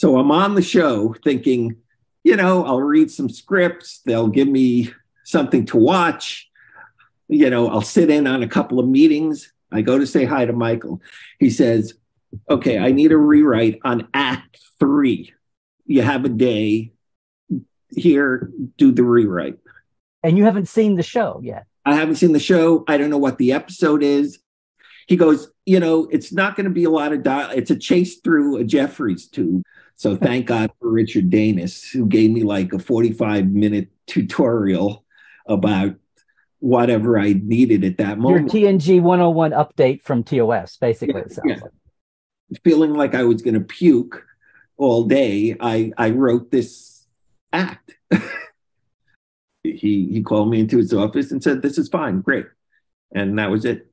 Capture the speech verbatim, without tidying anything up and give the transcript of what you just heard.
So I'm on the show thinking, you know, I'll read some scripts. They'll give me something to watch. You know, I'll sit in on a couple of meetings. I go to say hi to Michael. He says, okay, I need a rewrite on act three. You have a day here, do the rewrite. And you haven't seen the show yet. I haven't seen the show. I don't know what the episode is. He goes, you know, it's not going to be a lot of dialogue. It's a chase through a Jeffries tube. So thank God for Richard Danis, who gave me like a forty-five minute tutorial about whatever I needed at that moment. Your T N G one oh one update from T O S, basically, yeah, it sounds yeah. like. Feeling like I was going to puke all day, I, I wrote this act. he, he called me into his office and said, this is fine, great. And that was it.